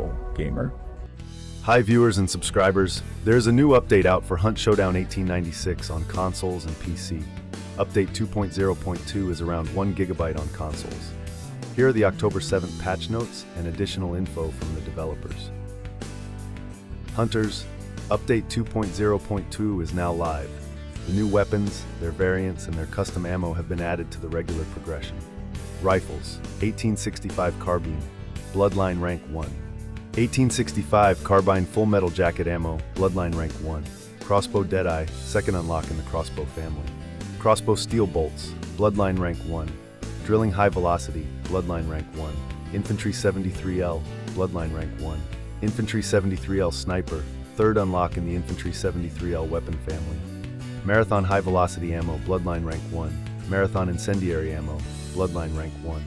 console gamer. Hi viewers and subscribers, there's a new update out for Hunt Showdown 1896 on consoles and PC. Update 2.0.2 is around 1 GB on consoles. Here are the October 7th patch notes and additional info from the developers. Hunters, Update 2.0.2 is now live. The new weapons, their variants, and their custom ammo have been added to the regular progression. Rifles, 1865 Carbine, Bloodline Rank 1. 1865 Carbine Full Metal Jacket Ammo, Bloodline Rank 1. Crossbow Deadeye, second unlock in the crossbow family. Crossbow Steel Bolts, Bloodline Rank 1. Drilling High Velocity, Bloodline Rank 1. Infantry 73L, Bloodline Rank 1. Infantry 73L Sniper, third unlock in the Infantry 73L weapon family. Marathon High Velocity Ammo, Bloodline Rank 1. Marathon Incendiary Ammo, Bloodline Rank 1.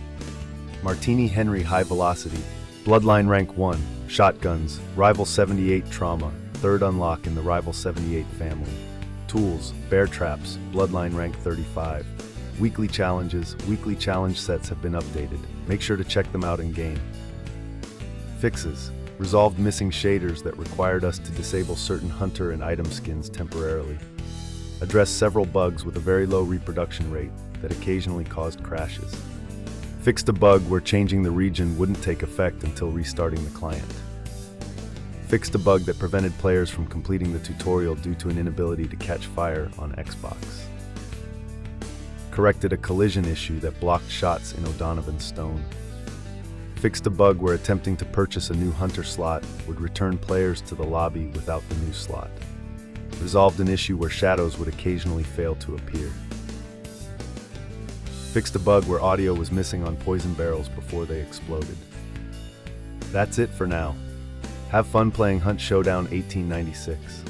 Martini Henry High Velocity, Bloodline Rank 1. Shotguns, Rival 78 Trauma, third unlock in the Rival 78 family. Tools, Bear Traps, Bloodline Rank 35. Weekly challenges, weekly challenge sets have been updated. Make sure to check them out in game. Fixes, resolved missing shaders that required us to disable certain hunter and item skins temporarily. Addressed several bugs with a very low reproduction rate that occasionally caused crashes. Fixed a bug where changing the region wouldn't take effect until restarting the client. Fixed a bug that prevented players from completing the tutorial due to an inability to catch fire on Xbox. Corrected a collision issue that blocked shots in O'Donovan's Stone. Fixed a bug where attempting to purchase a new hunter slot would return players to the lobby without the new slot. Resolved an issue where shadows would occasionally fail to appear. Fixed a bug where audio was missing on poison barrels before they exploded. That's it for now. Have fun playing Hunt Showdown 1896.